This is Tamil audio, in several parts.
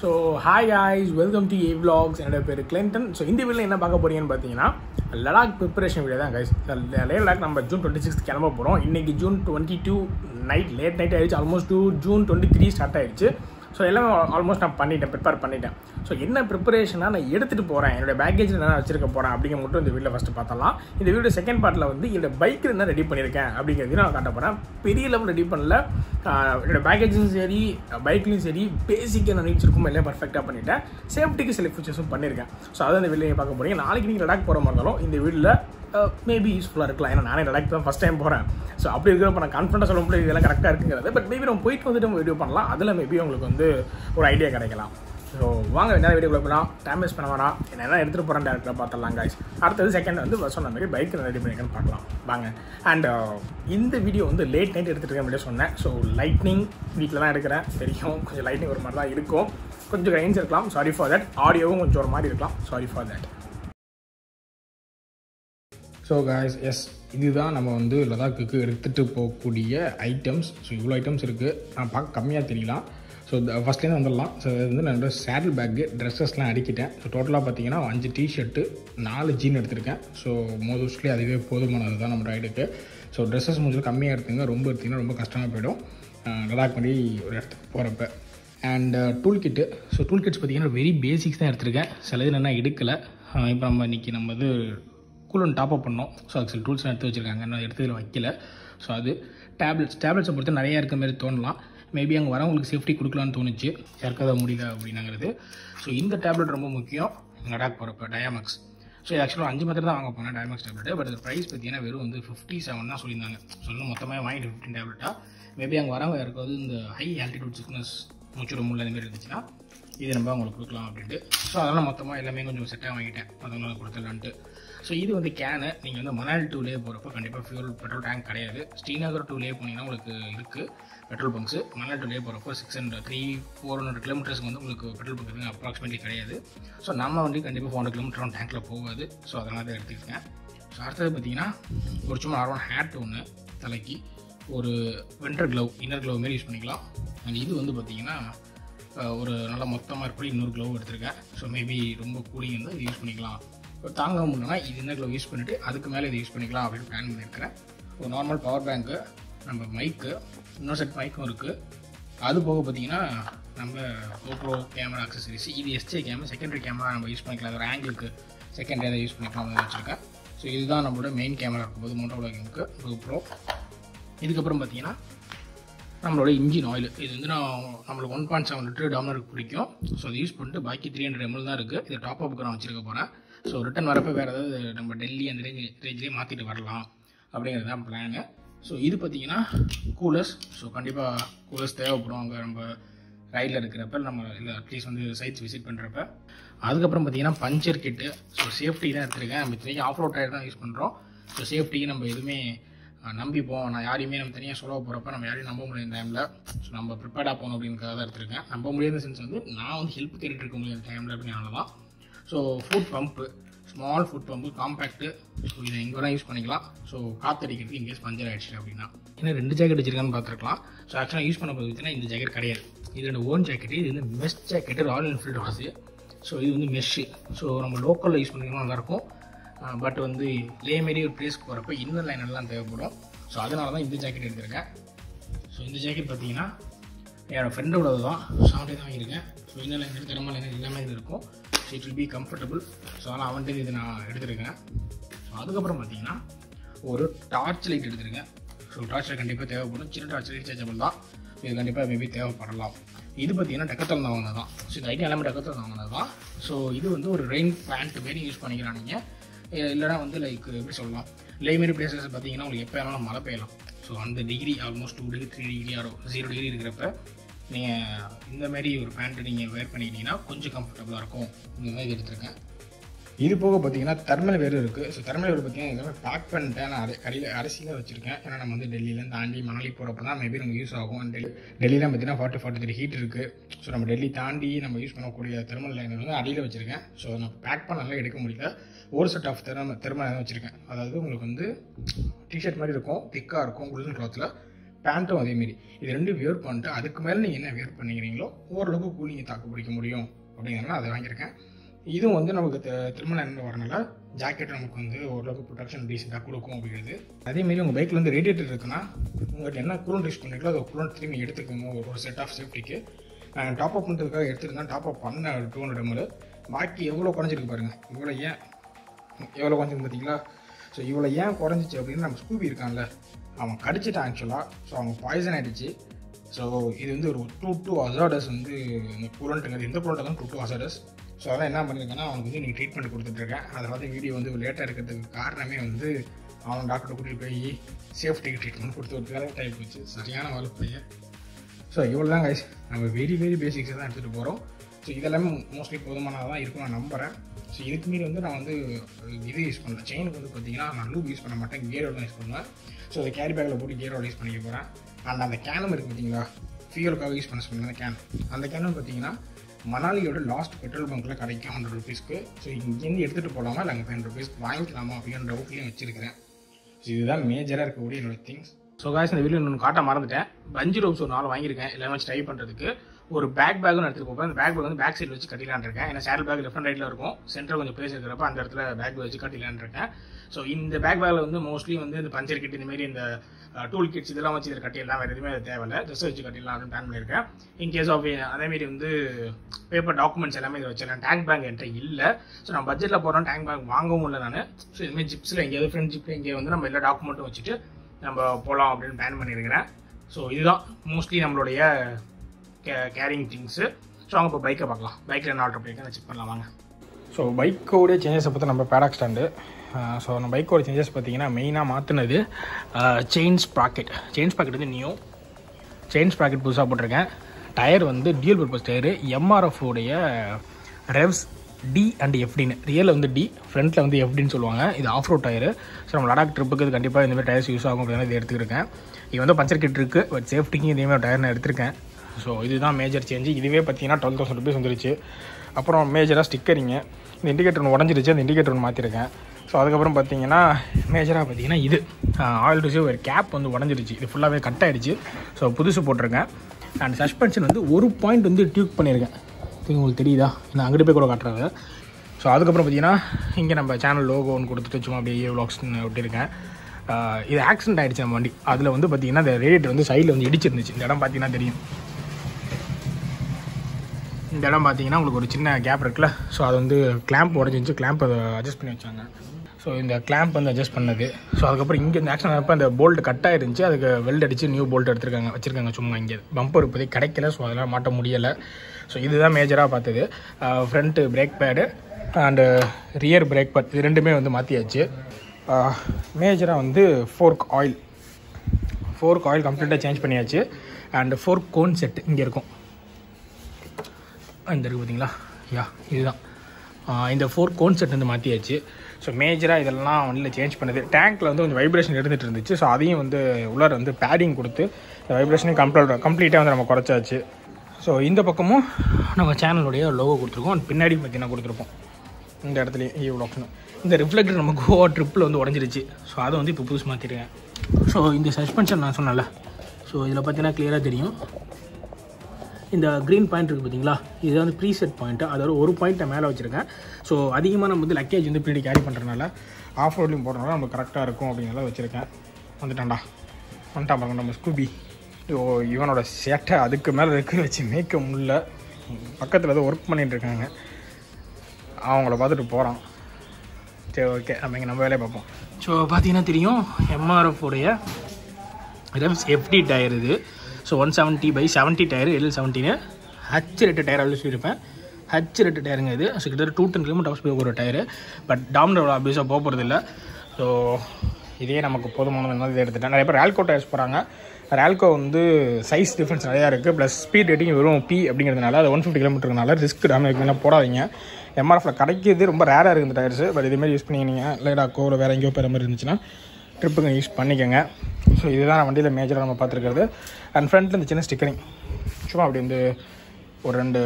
So hi guys, welcome to EI Vlogs. And I'm Clinton. So in this video, what are you going to see? Ladakh preparation video guys. Ladakh number June 26th calendar போறோம். இன்னைக்கு June 22 night late night ஆயிடுச்சு. Almost to June 23 start ஆயிடுச்சு. So எல்லாமே ஆல்மோஸ்ட் நான் பண்ணிட்டேன், prepare பண்ணிட்டேன். So என்ன preparation-ஆ நான் எடுத்துட்டு போறேன், என்னோட bagage-ல நான் வச்சிருக்க போறேன் அப்படிங்க மட்டும் இந்த வீடியோல ஃபர்ஸ்ட் பார்த்தலாம். இந்த வீடியோ செகண்ட் பார்ட்ல வந்து இந்த பைக் என்ன ரெடி பண்ணிருக்கேன் அப்படிங்கறத நான் காட்ட போறேன். பெரிய லெவல் ரெடி பண்ணல, என்னோட bagage-ம் சரி, பைக்லயும் சரி, பேசிக்கா நான் நினைச்சிருக்கும் எல்லாம் பெர்ஃபெக்ட்டா பண்ணிட்டேன். சேஃப்டிக்கு சில ஃபீச்சர்ஸும் பண்ணிருக்கேன். So அத அந்த வீடியோல பார்க்க போறீங்க. நாளைக்கு நீங்க லடாக் போற மாதிரி இருந்தாலும் இந்த வீடியோல மேபி யூஸ்ஃபுல்லாக இருக்கலாம். ஏன்னா நானே லடாக் தான் ஃபஸ்ட் டைம் போகிறேன். ஸோ அப்படி இருக்கிறப்ப நான் கான்ஃபிடென்ட்டாக சொல்ல முடியாது இதெல்லாம் கரெக்டாக இருக்குங்கிறது. பட் மேபி நம்ம போயிட்டு வந்துட்டு நம்ம வீடியோ பண்ணலாம், அதில் மேபி உங்களுக்கு வந்து ஒரு ஐடியா கிடைக்கலாம். ஸோ வாங்க என்ன வீடியோ கொடுக்கலாம், டைம் வேஸ்ட் பண்ண வேணாம், என்ன எடுத்துகிட்டு போகிறேன் டேரக்டராக பார்த்துடலாம் guys. அடுத்தது செகண்ட் வந்து சொன்ன மாதிரி பைக் ரெடி பண்ணிக்கன்னு பார்க்கலாம் வாங்க. அண்ட் இந்த வீடியோ வந்து லேட் நைட் எடுத்துகிட்டு இருக்க முடியாது சொன்னேன். ஸோ லைட்னிங் வீட்டில் தான் எடுக்கிறேன் தெரியும், கொஞ்சம் லைட்னிங் ஒரு மாதிரி தான் இருக்கும், கொஞ்சம் கைன்ஸ் இருக்கலாம், சாரி ஃபார் தட். ஆடியோவும் கொஞ்சம் ஒரு மாதிரி இருக்கலாம், sorry for that. So guys yes, இதுதான் நம்ம வந்து லடாக்குக்கு எடுத்துகிட்டு போகக்கூடிய ஐட்டம்ஸ். ஸோ இவ்வளோ ஐட்டம்ஸ் இருக்குது, நான் பார்க்க கம்மியாக தெரியலாம். ஸோ ஃபஸ்ட்லேருந்து வந்துடலாம். ஸோ இது வந்து நான் சேடில் பேக்கு ட்ரெஸ்ஸஸ்லாம் அடிக்கிட்டேன். ஸோ டோட்டலாக பார்த்தீங்கன்னா 5 டிஷர்ட்டு 4 ஜீன் எடுத்திருக்கேன். ஸோ மோஸ்ட்லி அதுவே போதுமானது தான் நம்ம ரைடுக்கு. ஸோ ட்ரெஸ்ஸஸ் மோஸ்ட்லி கம்மியாக எடுத்துங்க, ரொம்ப எடுத்திங்கன்னா ரொம்ப கஷ்டமாக போயிடும் லடாக் மாதிரி ஒரு இடத்துக்கு போகிறப்ப. And tool kit. So tool kits பார்த்திங்கன்னா வெரி பேசிக்ஸ் தான் எடுத்திருக்கேன், சிலது என்னென்னா எடுக்கலை. இப்போ நம்ம இன்றைக்கி நம்ம இது கூலன் டாப்அப் பண்ணோம். ஸோ அது சில டூல்ஸ்லாம் எடுத்து வச்சுருக்காங்க, நான் எடுத்ததில் வைக்கல. ஸோ அது டேப்லெட்ஸை பொறுத்து நிறையா இருக்க மாதிரி தோணலாம், மேபி அங்கே வரவங்களுக்கு சேஃப்டி கொடுக்கலான்னு தோணுச்சு, யாருக்காவது முடியல அப்படின்னாங்கிறது. ஸோ இந்த டேப்லெட் ரொம்ப முக்கியம் லடாக் போகிறப்ப, டயாமக்ஸ். ஸோ இது ஆக்சுவலாக 5 மாத்திரை தான் வாங்க போனேன் டயாமக்ஸ் டேப்லெட்டு. பட் அது ப்ரைஸ் பார்த்தீங்கன்னா வெறும் வந்து 57 தான் சொல்லியிருந்தாங்க. ஸோ இன்னும் மொத்தமாக வாங்கிட்டு 15 டேப்லெட்டாக மேபி அங்கே வரவங்க யாருக்காவது இந்த ஹை ஆல்டிடியூட் சிக்னஸ், மூச்சு ரொம்ப இந்த மாதிரி இருந்துச்சுன்னா இது நம்ம அவங்களுக்கு கொடுக்கலாம் அப்படின்ட்டு. ஸோ அதெல்லாம் மொத்தமாக எல்லாமே கொஞ்சம் செட்டாக வாங்கிட்டேன், அதனால கொடுத்துடலான்ட்டு. ஸோ இது வந்து கேனு, நீங்கள் வந்து மணாலி டூலேயே போகிறப்போ கண்டிப்பாக ஃபியூல் பெட்ரோல் டேங்க் கிடையாது. ஸ்ரீநகர் டூலேயே போனீங்கன்னா உங்களுக்கு இருக்குது பெட்ரோல் பங்க்ஸு. மணாலி டூலேயே போகிறப்போ 400 கிலோமீட்டர்ஸ்க்கு வந்து உங்களுக்கு பெட்ரோல் பங்க் அப்ராக்சிமேட்லி கிடையாது. ஸோ நம்ம வந்து கண்டிப்பாக 400 கிலோமீட்டர் டேங்க்கில் போகாது. ஸோ அதனால தான் எடுத்துக்கிட்டேன். ஸோ அடுத்தது பார்த்தீங்கன்னா ஒரு சும்மா ஆர்வம் ஹேட் ஒன்று, தலைக்கு ஒரு வின்டர் க்ளவ், இன்னர் க்ளவ் மாரி யூஸ் பண்ணிக்கலாம். அண்ட் இது வந்து பார்த்தீங்கன்னா ஒரு நல்ல மொத்தமாக இருப்படி இன்னொரு க்ளவ் எடுத்திருக்கேன். ஸோ மேபி ரொம்ப கூலிங் வந்து யூஸ் பண்ணிக்கலாம், தாங்க முடியலன்னா இது என்ன க்ளவ் யூஸ் பண்ணிவிட்டு அதுக்கு மேலே இது யூஸ் பண்ணிக்கலாம் அப்படின்னு பிளான் பண்ணியிருக்கிறேன். ஒரு நார்மல் பவர் பேங்க்கு, நம்ம மைக்கு, இன்னொரு செட் மைக்கும் இருக்குது. அது போக பார்த்திங்கன்னா நம்ம கோப்ரோ கேமரா அக்சசரிஸ், இது எஸ்ஜே கேமரா செகண்டரி கேமரா நம்ம யூஸ் பண்ணிக்கலாம், ஒரு ஆங்கிளுக்கு செகண்டரி அதை யூஸ் பண்ணிக்கலாம் அப்படின்னு வச்சுருக்கேன். ஸோ இதுதான் நம்மளோட மெயின் கேமரா இருக்கும்போது மோட்டோ வ்ளாகிங்க்கு கோப்ரோ. இதுக்கப்புறம் பார்த்திங்கன்னா நம்மளோட இன்ஜின் ஆயில், இது வந்து நம்மளுக்கு 1.7 லிட்டர் டாமினருக்கு பிடிக்கும். ஸோ அதை யூஸ் பண்ணிட்டு பாக்கி 300 ml தான் இருக்குது. இது டாப் அப்புக்கு நான் வச்சுருக்க போகிறேன். ஸோ ரிட்டன் வரப்போ வேறு ஏதாவது நம்ம டெல்லி அந்த ரேஞ்சிலே மாற்றிட்டு வரலாம் அப்படிங்கிறது தான் பிளானு. ஸோ இது பார்த்திங்கன்னா கூலர்ஸ். ஸோ கண்டிப்பாக கூலர்ஸ் தேவைப்படும் அங்கே நம்ம ரைடில் இருக்கிறப்ப, நம்ம இல்லை அட்லீஸ்ட் வந்து சைட்ஸ் விசிட் பண்ணுறப்ப. அதுக்கப்புறம் பார்த்திங்கன்னா பஞ்சர் கிட்டு. ஸோ சேஃப்டி தான் எடுத்துருக்கேன், நம்ம இத்தனைக்கு ஆஃப் ரோட் டயர் தான் யூஸ் பண்ணுறோம். ஸோ சேஃப்டிக்கு நம்ம எதுவுமே நம்பிப்போம், நான் யாரையுமே நம்ம தனியாக சொல்ல போகிறப்ப நம்ம யாரையும் நம்ப முடியாது டைமில். ஸோ நம்ம ப்ரிப்பேர்டாக போகணும் அப்படின்றக்காக தான் எடுத்துருக்கேன். நம்ப முடியாத சென்ஸ் வந்து நான் வந்து ஹெல்ப் கேட்டுட்டு இருக்க முடியாது டைமில் அப்படின்னால தான். So foot pump, small foot pump, compact. So இதை எங்கே வேணால் யூஸ் பண்ணிக்கலாம். ஸோ காற்றடிக்கிறதுக்கு இங்கேஸ் பஞ்சர் ஆகிடுச்சு அப்படின்னா, ஏன்னா 2 ஜாக்கெட் வச்சுருக்கான்னு பார்த்துருக்கலாம். ஸோ ஆக்சுவலாக யூஸ் பண்ண போது பார்த்தீங்கன்னா இந்த ஜாக்கெட் கிடையாது, இது என்னோட ஓன் ஜாக்கெட்டு. இது வந்து மெஷ் ஜாக்கெட்டு, ராயல் என்ஃபீல்டு வாசு. ஸோ இது வந்து மெஷ்ஷு. ஸோ நம்ம லோக்கலில் யூஸ் பண்ணிக்கலாம் நல்லாயிருக்கும், பட் வந்து இதேமாரி ஒரு பிளேஸ்க்கு போகிறப்ப இன்னர் லைன் எல்லாம் தேவைப்படும். ஸோ அதனால தான் இந்த ஜாக்கெட் எடுத்திருக்கேன். ஸோ இந்த ஜாக்கெட் பார்த்தீங்கன்னா என்னோடய ஃப்ரெண்டோட தான், சாப்பிட்டே தான் வாங்கியிருக்கேன். ஸோ இன்னர் லைன் இருக்குது, தரமா லைன் எல்லாமே இது இருக்கும். So it will be comfortable. So அதனால் அவன்கிட்ட இது நான் எடுத்திருக்கேன். ஸோ அதுக்கப்புறம் பார்த்தீங்கன்னா ஒரு டார்ச் லைட் எடுத்திருக்கேன். ஸோ டார்ச் லைட் கண்டிப்பாக தேவைப்படும், சின்ன டார்ச் லைட் ரீசார்ஜபிள் தான், இது கண்டிப்பாக மேபி தேவைப்படலாம். இது பார்த்தீங்கன்னா டக்கத்தில் வாங்கினது தான். ஸோ இந்த ஐட்டம் எல்லாமே டக்கத்தில் வாங்கினது தான். ஸோ இது வந்து ஒரு ரெயின் பேண்ட் மாரி யூஸ் பண்ணிக்கிறான் நீங்கள், இல்லைனா வந்து லைக் எப்படி சொல்லலாம், லேமேரி பிளேசஸ் பார்த்தீங்கன்னா உங்களுக்கு எப்போ வேணாலும் மழை பெய்யலாம். ஸோ அந்த டிகிரி ஆல்மோஸ்ட் 2 டிகிரி 3 டிகிரி ஆகும், 0 டிகிரி இருக்கிறப்ப நீங்கள் இந்தமாரி ஒரு பேண்ட்டு நீங்கள் வேர் பண்ணிக்கிட்டீங்கன்னா கொஞ்சம் கம்ஃபர்டபுளாக இருக்கும். இந்த மாதிரி எடுத்துருக்கேன். இது போக பார்த்தீங்கன்னா தெர்மல் வேறு இருக்குது. ஸோ தெர்மல் வேறு பார்த்தீங்கன்னா இந்த பேக் பண்ணிட்டு நான் அரிசியில் வச்சுருக்கேன், ஏன்னா நம்ம வந்து டெல்லியில் தாண்டி மணாலி போகிறப்ப தான் மேபி நமக்கு யூஸ் ஆகும். டெல்லியில் பார்த்தீங்கன்னா 40-43 ஹீட் இருக்குது. ஸோ நம்ம டெல்லி தாண்டி நம்ம யூஸ் பண்ணக்கூடிய தெர்மல் லைன் வந்து அடியில் வச்சுருக்கேன். ஸோ நம்ம பேக் பண்ணலாம் எடுக்க முடியல, ஒரு செட் ஆஃப் தெர்மல் வச்சுருக்கேன். அதாவது உங்களுக்கு வந்து டிஷர்ட் மாதிரி இருக்கும், திக்காக இருக்கும், உள்ள கிளாத்தில் பேண்ட்டும் அதேமாரி இது ரெண்டும் வியர் பண்ணிட்டு அதுக்கு மேலே நீங்கள் என்ன வியர் பண்ணிக்கிறீங்களோ ஓரளவுக்கு கூலிங்கை தாக்கு பிடிக்க முடியும் அப்படிங்கிறனால அதை வாங்கியிருக்கேன். இதுவும் வந்து நமக்கு திருமண நேரம் வரனால ஜாக்கெட் நமக்கு வந்து ஓரளவுக்கு ப்ரொடக்ஷன் டீசெண்டாக கொடுக்கும் அப்படிங்கிறது. அதேமாரி உங்கள் பைக்கில் வந்து ரேடியேட்டர் இருக்குன்னா உங்களுக்கு என்ன கூலண்ட் யூஸ் பண்ணிக்கலாம் அதை கூலண்ட் திரும்பி எடுத்துக்கோங்க ஒரு செட் ஆஃப் சேஃப்டிக்கு. நான் டாப்அப் பண்ணுறதுக்காக எடுத்துருந்தேன், டாப்அப் பண்ண 200 ml பாக்கி எவ்வளோ குறைஞ்சிருக்கு பாருங்கள், இவ்வளோ ஏன் எவ்வளோ குறைஞ்சிருக்கு பார்த்தீங்களா? ஸோ இவ்வளோ ஏன் குறைஞ்சிச்சு அப்படின்னு நம்ம ஸ்கூபி இருக்கான்ல அவன் கடிச்சிட்டான் ஆக்சுவலாக. ஸோ அவங்க பாய்சன் ஆகிடுச்சு. ஸோ இது வந்து ஒரு 2-2 hazardous வந்து இந்த கூலண்ட்டுங்கிறது எந்த கூலண்ட்டாக தான் 2-2 hazardous. ஸோ அதெல்லாம் என்ன பண்ணியிருக்கேன்னா அவனுக்கு வந்து நீங்கள் ட்ரீட்மெண்ட் கொடுத்துட்ருக்கேன். அதை பார்த்து வீடியோ வந்து லேட்டாக இருக்கிறதுக்கு காரணமே வந்து அவன் டாக்டரை கூட்டிகிட்டு போய் சேஃப்டிக்கு ட்ரீட்மெண்ட் கொடுத்து வேலை டைப் வச்சு சரியான வளர்ப்பையே. ஸோ இவ்வளோ தான் கைஸ், நம்ம வெரி பேசிக்ஸை தான் எடுத்துகிட்டு போகிறோம். ஸோ இதெல்லாமே மோஸ்ட்லி போதுமானதாக தான் இருக்கும் நான் நம்புகிறேன். ஸோ இதுக்கு மீறி வந்து நான் வந்து இது யூஸ் பண்ணேன் செயினுக்கு வந்து பார்த்திங்கன்னா நான் லூப் யூஸ் பண்ண மாட்டேன், கியர் ஆயில் யூஸ் பண்ணுவேன். ஸோ அதை கேரி பேக்கில் போட்டு கியர் ஆயில் யூஸ் பண்ணிக்க போகிறேன். அண்ட் அந்த கேனும் இருக்குது பார்த்திங்களா, ஃபியூலுக்காக யூஸ் பண்ண சொன்னேன் அந்த கேன். அந்த கேனும் பார்த்திங்கன்னா மணாலியோட லாஸ்ட் பெட்ரோல் பங்க்கில் கிடைக்கும் 100 rupees. ஸோ இங்கேருந்து எடுத்துகிட்டு போகலாமா இல்லை அங்கே 10 rupees வாங்கிக்கலாமா அப்படின்ற டவுட்லேயும் வச்சுருக்கிறேன். ஸோ இதுதான் மேஜராக இருக்கக்கூடிய என்னோடய திங்ஸ். ஸோ காய்ஸ் இந்த வீடியோ இன்னொன்று காட்ட மறந்துட்டேன், பஞ்சு ரோப்ஸ் ஒரு 4 வாங்கியிருக்கேன் எல்லாமே வச்சு ட்ரை பண்ணுறதுக்கு. ஒரு பேக் பேக்னு எடுத்துகிட்டு போகிறேன். அந்த பேக் வந்து பேக் சைடில் வச்சு கட்டிலான்னு இருக்கேன். ஏன்னா சேடல் பேக் லெஃப்ட் அண்ட் ரைட்டில் இருக்கும், சென்டர் கொஞ்சம் பிளேஸ் இருக்கிறப்ப அந்த இடத்துல பேக் வச்சு கட்டிலான்னு இருக்கேன். ஸோ இந்த பேக் பேக்கில் வந்து மோஸ்ட்லி வந்து இந்த பஞ்சர் கிட் இந்தமாரி இந்த டூல் கிட்ஸ் இதெல்லாம் வச்சு இதை கட்டிடலாம், வேறு எதுவுமே தேவையில்லை, ஜஸ்ட் வச்சு கட்டிடலாம் அப்படின்னு பிளான் பண்ணியிருக்கேன். இன்கேஸ் ஆஃப் அதேமாரி வந்து பேப்பர் டாக்குமெண்ட்ஸ் எல்லாமே இதை வச்சிடலாம். டேங்க் பேங்க் என்கிட்ட இல்லை. ஸோ நான் பட்ஜெட்டில் போகிறோம், டேங்க் பேங்க் வாங்கவும் இல்லை நான். ஸோ இதுமாரி ஜிப்ஸில் எங்கேயாவது ஃப்ரெண்ட் ஜிப்பில் எங்கேயே வந்து நம்ம எல்லா டாக்குமெண்ட்டும் வச்சுட்டு நம்ம போகலாம் அப்படின்னு பிளான் பண்ணியிருக்கிறேன். ஸோ இதுதான் மோஸ்ட்லி நம்மளுடைய கேரிங் திங்ஸு. ஸோ அவங்க இப்போ பைக்கை பார்க்கலாம், பைக்கில் என்ன ஆர்டர் பண்ணியிருக்கேன் அதை செக் பண்ணலாம் வாங்க. ஸோ பைக்கோடைய சேஞ்சஸை பார்த்து நம்ம பேடாக் ஸ்டாண்டு. ஸோ நம்ம பைக்கோட சேஞ்சஸ் பார்த்திங்கன்னா மெயினாக மாற்றினது செயின்ஸ் ப்ராக்கெட் வந்து நியூ செயின்ஸ் ப்ராக்கெட் புதுசாக போட்டிருக்கேன். டயர் வந்து டியூல் பர்பஸ் டயரு, எம்ஆர்எஃப் உடைய ரெவ்ஸ் டி அண்ட் எஃப்டின்னு, ரியலில் வந்து டி ஃப்ரண்ட்டில் வந்து எஃப்டின்னு சொல்லுவாங்க. இது ஆஃப் ரோட் டயரு. ஸோ நம்ம லடாக் ட்ரிப்புக்கு கண்டிப்பாக இந்தமாதிரி டயர்ஸ் யூஸ் ஆகும் அப்படின்னா இது எடுத்துருக்கேன். இது வந்து பஞ்சர் கிட் இருக்குது, பட் சேஃப்டிக்கு இதேமாதிரி டயர் நான் எடுத்திருக்கேன். ஸோ இதுதான் மேஜர் சேஞ்சு. இதுவே பார்த்தீங்கன்னா 12,000 rupees வந்துருச்சு. அப்புறம் மேஜராக ஸ்டிக்கரிங்க, இந்த இண்டிகேட்டர் ஒன்று உடஞ்சிருச்சு, அந்த இண்டிகேட்டர் ஒன்று மாற்றிருக்கேன். ஸோ அதுக்கப்புறம் பார்த்தீங்கன்னா மேஜராக பார்த்தீங்கன்னா இது ஆயில் ரிசர்வ் ஒரு கேப் வந்து உடஞ்சிருச்சு, இது ஃபுல்லாகவே கட் ஆகிடுச்சு. ஸோ புதுசு போட்டிருக்கேன். அண்ட் சஸ்பென்ஷன் வந்து 1 point வந்து டியூக் பண்ணியிருக்கேன், உங்களுக்கு தெரியுதா, நான் அங்கிட்டு போய் கூட காட்டுறாங்க. ஸோ அதுக்கப்புறம் பார்த்தீங்கன்னா இங்கே நம்ம சேனல் லோகோ ஒன்று கொடுத்துட்டு சும்மா அப்படியே EI Vlogsன்னு விட்டுருக்கேன். இது ஆக்சிடென்ட் ஆகிடுச்சு நம்ம வண்டி, அதில் வந்து பார்த்திங்கன்னா இந்த ரேடியேட்டர் வந்து சைடில் வந்து இடிச்சிருந்துச்சு. இந்த இடம் பார்த்தீங்கன்னா தெரியும், இந்த இடம் பார்த்தீங்கன்னா உங்களுக்கு ஒரு சின்ன கேப் இருக்குல்ல, ஸோ அது வந்து கிளாம்ப் உடஞ்சிருந்துச்சு, கிளாம்ப் அதை அட்ஜஸ்ட் பண்ணி வச்சாங்க. ஸோ இந்த கிளாம்ப் வந்து அட்ஜஸ்ட் பண்ணது. ஸோ அதுக்கப்புறம் இங்கே இந்த ஆக்சிடென்ட் ஆனப்போ அந்த போல்ட் கட் ஆகிருந்துச்சு, அதுக்கு வெல்ட் அடித்து நியூ போல்ட் வச்சுருக்காங்க சும்மா. இங்கே பம்பர் இப்போதைக்கு கிடைக்கல, ஸோ அதெல்லாம் மாட்ட முடியலை. ஸோ இதுதான் மேஜராக பார்த்தது. Front brake pad and rear brake pad இது ரெண்டுமே வந்து மாற்றியாச்சு. மேஜராக வந்து ஃபோர்க் ஆயில் கம்ப்ளீட்டாக சேஞ்ச் பண்ணியாச்சு. அண்டு ஃபோர்க் கோன் செட் இங்கே இருக்கும், இந்த இருக்குது பார்த்தீங்களா, யா இதுதான் இந்த ஃபோர்க் கோன் செட் வந்து மாற்றியாச்சு. ஸோ மேஜராக இதெல்லாம் வந்து சேஞ்ச் பண்ணுது. டேங்க்கில் வந்து கொஞ்சம் வைப்ரேஷன் எடுத்துகிட்டு இருந்துச்சு, ஸோ அதையும் வந்து உள்ளார வந்து பேடிங் கொடுத்து இந்த வைப்ரேஷனையும் கம்ப்ளீட்டாக வந்து நம்ம குறைச்சாச்சு. ஸோ இந்த பக்கமும் நம்ம சேனலுடைய லோகோ கொடுத்துருக்கோம், பின்னாடி பார்த்திங்கன்னா கொடுத்துருப்போம் இந்த இடத்துலையும் EI Vlogsன்னு. இந்த ரிஃப்ளெக்டர் நம்ம கோவா ட்ரிப்பில் வந்து உடஞ்சிருச்சு, ஸோ அதை வந்து இப்போ புதுசு மாற்றிருக்கேன். ஸோ இந்த சஸ்பென்ஷன் நான் சொன்னேன்ல, ஸோ இதில் பார்த்திங்கன்னா கிளியராக தெரியும் இந்த க்ரீன் பாயிண்ட் இருக்குது பார்த்தீங்களா, இது வந்து ப்ரீசெட் பாயிண்ட்டு, அதோட 1 பாயிண்ட்டை மேலே வச்சுருக்கேன். ஸோ அதிகமாக நம்ம வந்து லக்கேஜ் வந்து பின்னாடி கேரி பண்ணுறதுனால ஆஃப் ரோட்லையும் போடுறதுனால நம்ம கரெக்டாக இருக்கும் அப்படிங்கிறத வச்சுருக்கேன். வந்துட்டான் பாருங்க நம்ம ஸ்கூபி, இவனோட சேட்டை அதுக்கு மேலே இருக்க வச்சு மேய்க்க முடில. பக்கத்தில் ஏதோ ஒர்க் பண்ணிகிட்ருக்காங்க, அவங்கள பார்த்துட்டு போகிறான். சரி ஓகே நம்ம இங்கே நம்ம வேலையை பார்ப்போம். ஸோ பார்த்தீங்கன்னா தெரியும் எம்ஆர்எஃப் உடைய FD டயர் இது. So 170/70 tyre L70 H rated tyre அப்படின்னு சொல்லியிருப்பேன், ஹச் ரேட்டட் டயருங்க இது. ஸோ கிட்டத்தட்ட 210 km போய் ஒரு டயரு, பட் டாமினார் ஆப்வியஸாக போக போகிறது இல்லை. ஸோ இதே நமக்கு போதுமானது இதை எடுத்துட்டேன். நிறைய பேர் ஆல்கோ டயர்ஸ் போகிறாங்க, ரால்கோ வந்து சைஸ் டிஃப்ரென்ஸ் நிறையா இருக்குது, ப்ளஸ் ஸ்பீட் ரேட்டிங் வெறும் P அப்படிங்கிறதுனால அது 150 km ரிஸ்க் டேமேஜ்னா போடாதீங்க. எம்ஆர்எஃப்பில் கிடைக்கிது ரொம்ப ரேராக இருக்குது இந்த டயர்ஸு, பட் இதுமாரி யூஸ் பண்ணிக்கிங்க லைடாக்கோ இல்லை வேறு எங்கேயோ போகிற மாதிரி இருந்துச்சுன்னா ட்ரிப்புங்க யூஸ் பண்ணிக்கோங்க. ஸோ இதுதான் நான் வண்டியில் மேஜராக நம்ம பார்த்துருக்கிறது. அண்ட் ஃப்ரண்ட்டில் இந்த சின்ன ஸ்டிக்கரிங் சும்மா அப்படி வந்து ஒரு 2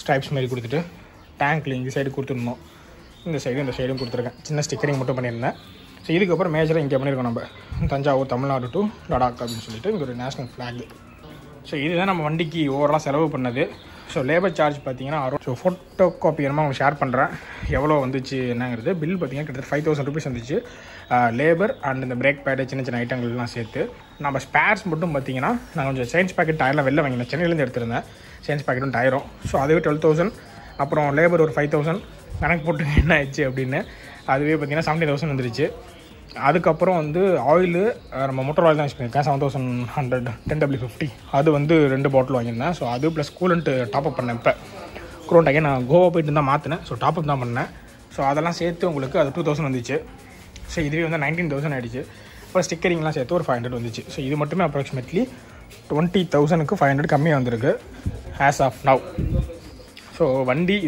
stripes மாதிரி கொடுத்துட்டு டேங்க்ல இந்த சைடு கொடுத்துருந்தோம், இந்த சைடும் கொடுத்துருக்கேன். சின்ன ஸ்டிக்கரிங் மட்டும் பண்ணியிருந்தேன். So, this is major in Tanjavur, Tamil Nadu to Ladakh. National flag. So, this is the Mandiki overall. So, labor charge so, photocopy amount share Pandra, Yavolo on the Nangar, bill, but the 5,000 rupees on the labor and the brake pad, and item set. Now, spares, but the science packet tire level in the channel in the science packet on tire. So, other 12,000, upon labor or 5,000, and put in a chip dinner, other way 70,000 in the rich. That's the oil, motor oil, 7100, 10W50. That's the bottle. So, that's plus coolant top up. Again, go up it, so top up. So, that's 2000. So, this is 19,000. For stickering, 500. So, this is approximately 20,500 as of now. So, this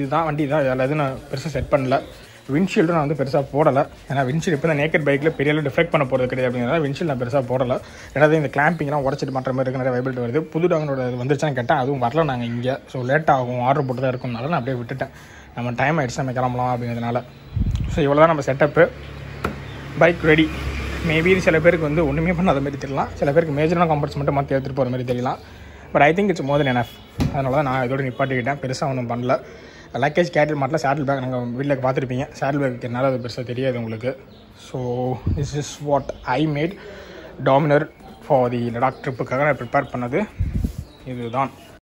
is set. Windshield on the Pereza Portaler, and a windshield in the naked bike, period deflect Panapora, windshield and Pereza Portaler, rather than the clamping and watch it matter able to Pududan or Vandachan Kata, Varlan, India, so let our water put there Kunala, update with it. I'm a time at some Karamla being another. So you will have a setup bike ready. Maybe the Celebric on the Unimip and other Meritilla, Celebric major compartment of Mathia Tripor Meritilla, but I think it's more than enough. Another I got an important Pereza on a bundler. Luggage cattle matla saddlebag nanga vidla paathirupinga saddlebag ku nalla adu perusa theriyadhu ungalku. So this is what I made Dominar for the Ladakh trip kaga prepare pannadhu idhu dhaan.